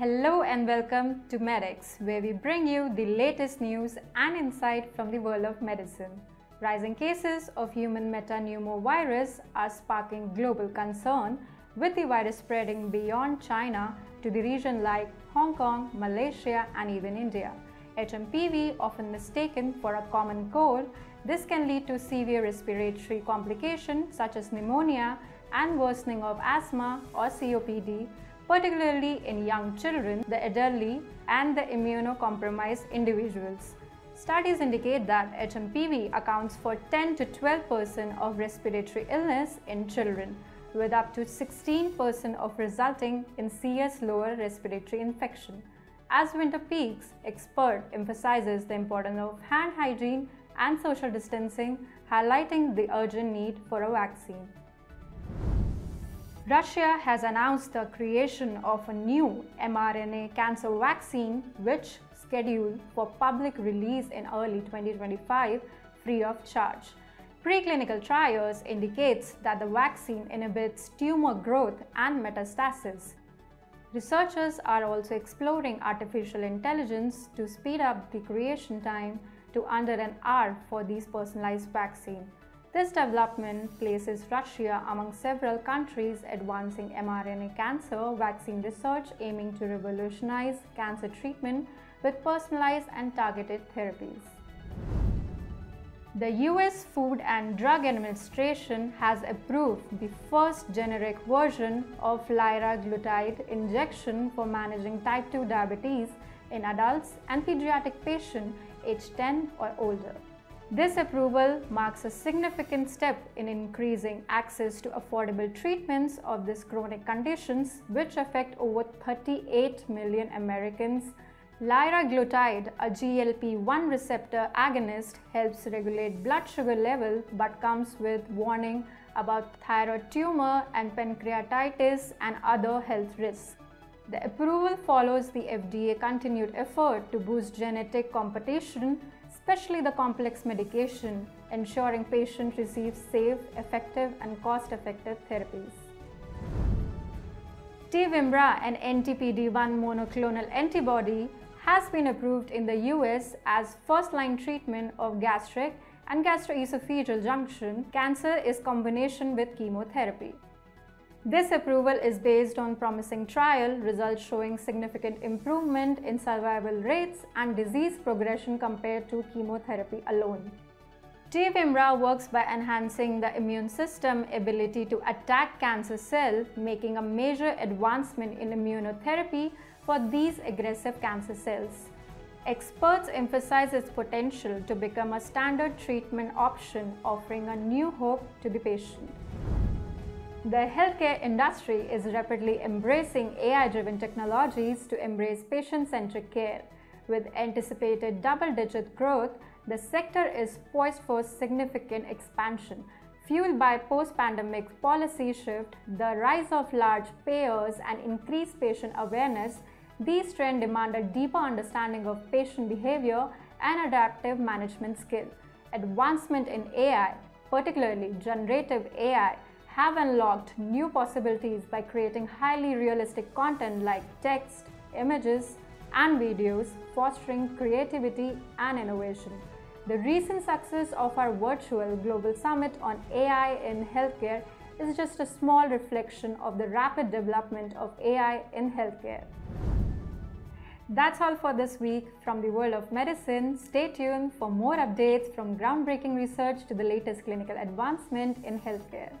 Hello and welcome to MedX, where we bring you the latest news and insight from the world of medicine. Rising cases of human metapneumovirus are sparking global concern, with the virus spreading beyond China to the region like Hong Kong, Malaysia and even India. HMPV, often mistaken for a common cold, this can lead to severe respiratory complications such as pneumonia and worsening of asthma or COPD. Particularly in young children, the elderly and the immunocompromised individuals. Studies indicate that HMPV accounts for 10% to 12% of respiratory illness in children, with up to 16% of resulting in serious lower respiratory infection. As winter peaks, expert emphasizes the importance of hand hygiene and social distancing, highlighting the urgent need for a vaccine. Russia has announced the creation of a new mRNA cancer vaccine, which is scheduled for public release in early 2025, free of charge. Preclinical trials indicates that the vaccine inhibits tumor growth and metastasis. Researchers are also exploring artificial intelligence to speed up the creation time to under an hour for these personalized vaccines. This development places Russia among several countries advancing mRNA cancer vaccine research, aiming to revolutionize cancer treatment with personalized and targeted therapies. The US Food and Drug Administration has approved the first generic version of liraglutide injection for managing type 2 diabetes in adults and pediatric patients aged 10 or older. This approval marks a significant step in increasing access to affordable treatments of these chronic conditions, which affect over 38 million Americans. Liraglutide, a GLP-1 receptor agonist, helps regulate blood sugar level but comes with warning about thyroid tumor and pancreatitis and other health risks. The approval follows the FDA continued effort to boost genetic competition, especially the complex medication, ensuring patients receive safe, effective and cost-effective therapies. Tevimbra, an NTPD-1 monoclonal antibody, has been approved in the US as first-line treatment of gastric and gastroesophageal junction cancer in combination with chemotherapy. This approval is based on promising trial results showing significant improvement in survival rates and disease progression compared to chemotherapy alone. Tevimbra works by enhancing the immune system's ability to attack cancer cells, making a major advancement in immunotherapy for these aggressive cancer cells. Experts emphasize its potential to become a standard treatment option, offering a new hope to the patient. The healthcare industry is rapidly embracing AI-driven technologies to embrace patient-centric care. With anticipated double-digit growth, the sector is poised for significant expansion. Fueled by post-pandemic policy shift, the rise of large payers and increased patient awareness, these trends demand a deeper understanding of patient behavior and adaptive management skills. Advancement in AI, particularly generative AI, have unlocked new possibilities by creating highly realistic content like text, images, and videos, fostering creativity and innovation. The recent success of our virtual Global Summit on AI in Healthcare is just a small reflection of the rapid development of AI in healthcare. That's all for this week from the world of medicine. Stay tuned for more updates from groundbreaking research to the latest clinical advancement in healthcare.